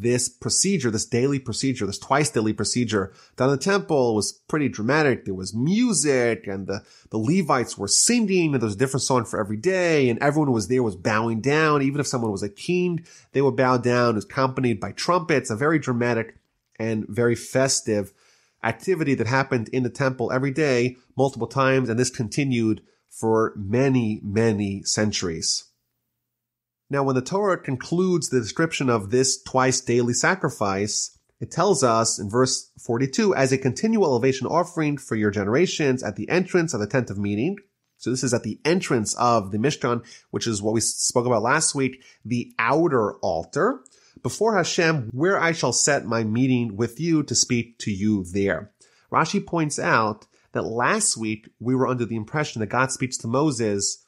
this procedure, this daily procedure, this twice daily procedure done in the temple. Was pretty dramatic. There was music and the Levites were singing, and there was a different song for every day, and everyone was there was bowing down. Even if someone was a king, they would bow down. It was accompanied by trumpets, a very dramatic and very festive activity that happened in the temple every day, multiple times, and this continued for many, many centuries. Now, when the Torah concludes the description of this twice daily sacrifice, it tells us in verse 42, as a continual elevation offering for your generations at the entrance of the tent of meeting. So this is at the entrance of the Mishkan, which is what we spoke about last week, the outer altar, before Hashem, where I shall set my meeting with you to speak to you there. Rashi points out that last week we were under the impression that God speaks to Moses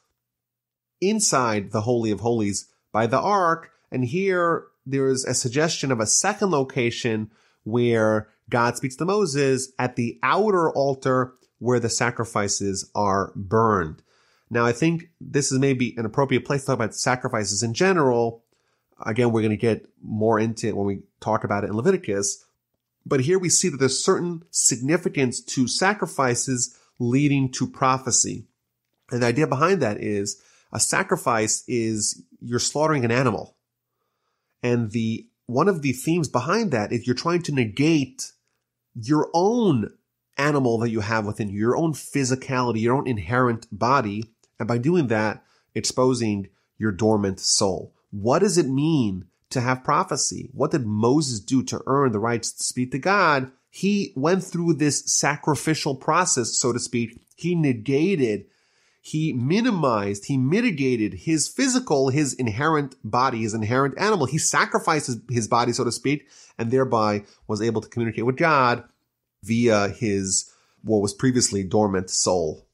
inside the Holy of Holies by the Ark. And here there is a suggestion of a second location where God speaks to Moses at the outer altar where the sacrifices are burned. Now, I think this is maybe an appropriate place to talk about sacrifices in general. Again, we're going to get more into it when we talk about it in Leviticus. But here we see that there's certain significance to sacrifices leading to prophecy. And the idea behind that is a sacrifice is you're slaughtering an animal. And one of the themes behind that is you're trying to negate your own animal that you have within you, your own physicality, your own inherent body. And by doing that, exposing your dormant soul. What does it mean to have prophecy? What did Moses do to earn the rights to speak to God? He went through this sacrificial process, so to speak. He minimized, he mitigated his physical, his inherent body, his inherent animal. He sacrificed his body, so to speak, and thereby was able to communicate with God via his, what was previously dormant soul.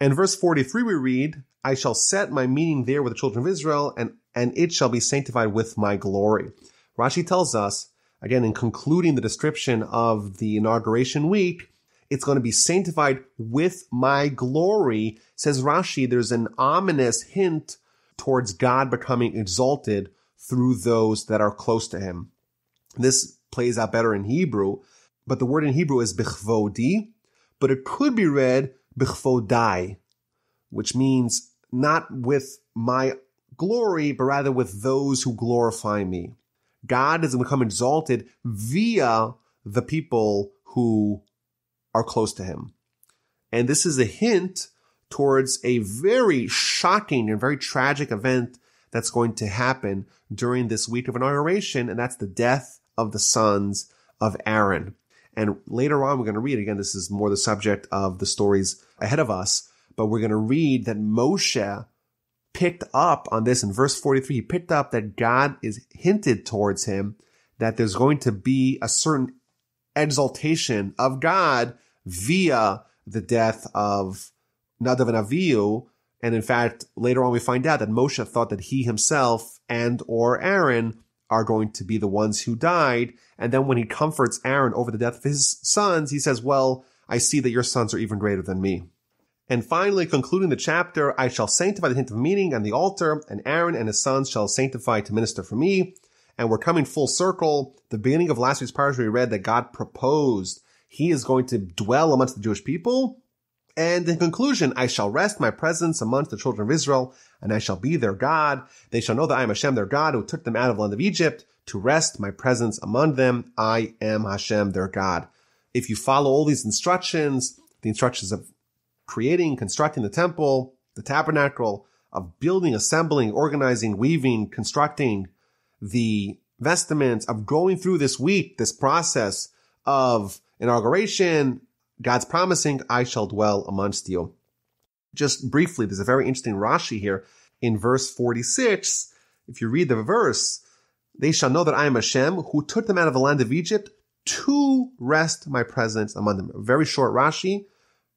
In verse 43 we read, I shall set my meeting there with the children of Israel, and it shall be sanctified with my glory. Rashi tells us, again, in concluding the description of the inauguration week, it's going to be sanctified with my glory. Says Rashi, there's an ominous hint towards God becoming exalted through those that are close to him. This plays out better in Hebrew, but the word in Hebrew is bichvodi, but it could be read bichvodai, which means not with my glory, but rather with those who glorify me. God has become exalted via the people who are close to him. And this is a hint towards a very shocking and very tragic event that's going to happen during this week of inauguration, and that's the death of the sons of Aaron. And later on, we're going to read, again, this is more the subject of the stories ahead of us, but we're going to read that Moshe picked up on this in verse 43. He picked up that God is hinted towards him that there's going to be a certain exaltation of God via the death of Nadav and Avihu. And in fact, later on we find out that Moshe thought that he himself and or Aaron are going to be the ones who died. And then when he comforts Aaron over the death of his sons, he says, well, I see that your sons are even greater than me. And finally, concluding the chapter, I shall sanctify the hint of meeting and the altar, and Aaron and his sons shall sanctify to minister for me. And we're coming full circle. The beginning of last week's parasha, we read that God proposed he is going to dwell amongst the Jewish people. And in conclusion, I shall rest my presence amongst the children of Israel, and I shall be their God. They shall know that I am Hashem, their God, who took them out of the land of Egypt to rest my presence among them. I am Hashem, their God. If you follow all these instructions, the instructions of creating, constructing the temple, the tabernacle, of building, assembling, organizing, weaving, constructing the vestments, of going through this week, this process of inauguration, God's promising, I shall dwell amongst you. Just briefly, there's a very interesting Rashi here in verse 46. If you read the verse, they shall know that I am Hashem, who took them out of the land of Egypt to rest my presence among them. A very short Rashi.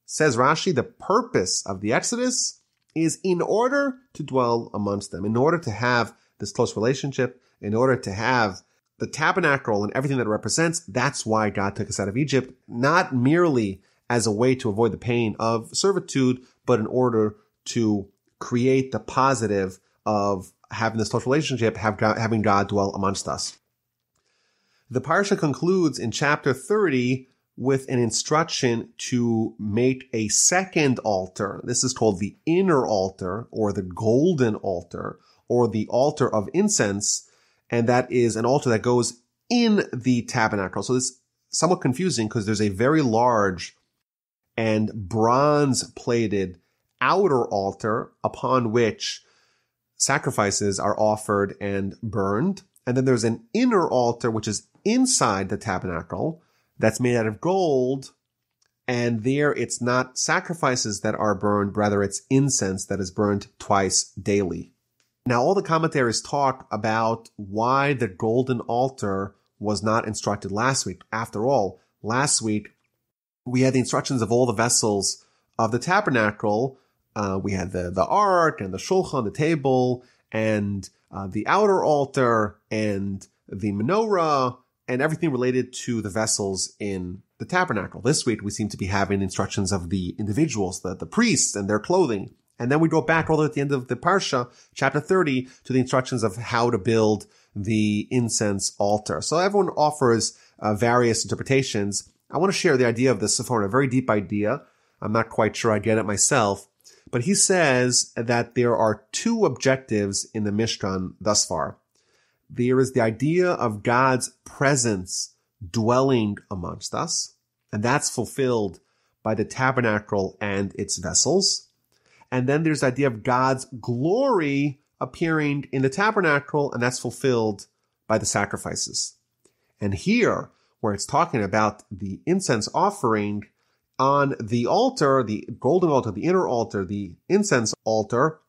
Says Rashi, the purpose of the Exodus is in order to dwell amongst them, in order to have this close relationship, in order to have the tabernacle and everything that it represents. That's why God took us out of Egypt, not merely as a way to avoid the pain of servitude, but in order to create the positive of having this close relationship, having God dwell amongst us. The parsha concludes in chapter 30 with an instruction to make a second altar. This is called the inner altar, or the golden altar, or the altar of incense, and that is an altar that goes in the tabernacle. So it's somewhat confusing because there's a very large and bronze-plated outer altar upon which sacrifices are offered and burned, and then there's an inner altar which is inside the tabernacle, that's made out of gold, and there it's not sacrifices that are burned, rather it's incense that is burned twice daily. Now, all the commentaries talk about why the golden altar was not instructed last week. After all, last week we had the instructions of all the vessels of the tabernacle. We had the ark and the shulchan, the table, and the outer altar and the menorah, and everything related to the vessels in the tabernacle. This week, we seem to be having instructions of the individuals, the priests and their clothing. And then we go back all the way at the end of the Parsha, chapter 30, to the instructions of how to build the incense altar. So everyone offers various interpretations. I want to share the idea of the Sephora, a very deep idea. I'm not quite sure I get it myself. But he says that there are two objectives in the Mishkan thus far. There is the idea of God's presence dwelling amongst us, and that's fulfilled by the tabernacle and its vessels. And then there's the idea of God's glory appearing in the tabernacle, and that's fulfilled by the sacrifices. And here, where it's talking about the incense offering on the altar, the golden altar, the inner altar, the incense altar,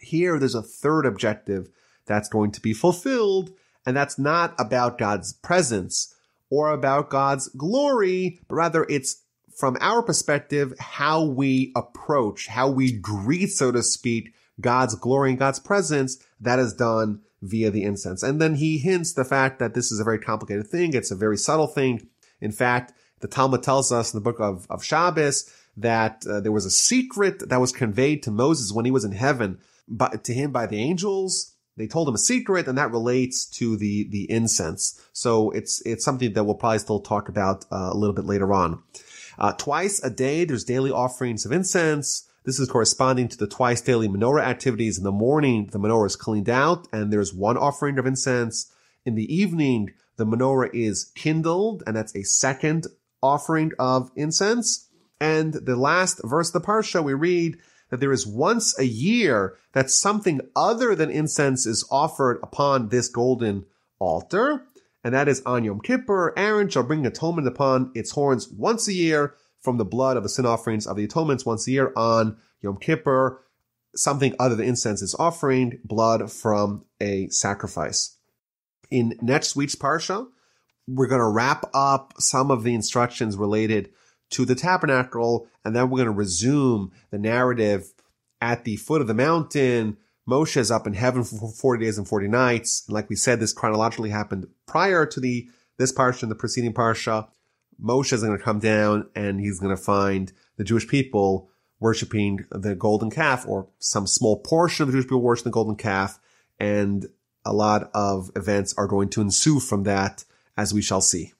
here there's a third objective that's going to be fulfilled, and that's not about God's presence or about God's glory, but rather it's from our perspective, how we approach, how we greet, so to speak, God's glory and God's presence, that is done via the incense. And then he hints the fact that this is a very complicated thing. It's a very subtle thing. In fact, the Talmud tells us in the book of Shabbos that there was a secret that was conveyed to Moses when he was in heaven, but to him by the angels. They told him a secret, and that relates to the incense. So it's something that we'll probably still talk about a little bit later on. Twice a day, there's daily offerings of incense. This is corresponding to the twice daily menorah activities. In the morning, the menorah is cleaned out, and there's one offering of incense. In the evening, the menorah is kindled, and that's a second offering of incense. And the last verse of the Parsha, we read that there is once a year that something other than incense is offered upon this golden altar, and that is on Yom Kippur. Aaron shall bring atonement upon its horns once a year from the blood of the sin offerings of the atonements once a year on Yom Kippur. Something other than incense is offering blood from a sacrifice. In next week's Parsha, we're going to wrap up some of the instructions related to the tabernacle, and then we're going to resume the narrative at the foot of the mountain. Moshe is up in heaven for 40 days and 40 nights. And like we said, this chronologically happened prior to this Parsha and the preceding Parsha. Moshe is going to come down, and he's going to find the Jewish people worshiping the golden calf, or some small portion of the Jewish people worshiping the golden calf, and a lot of events are going to ensue from that, as we shall see.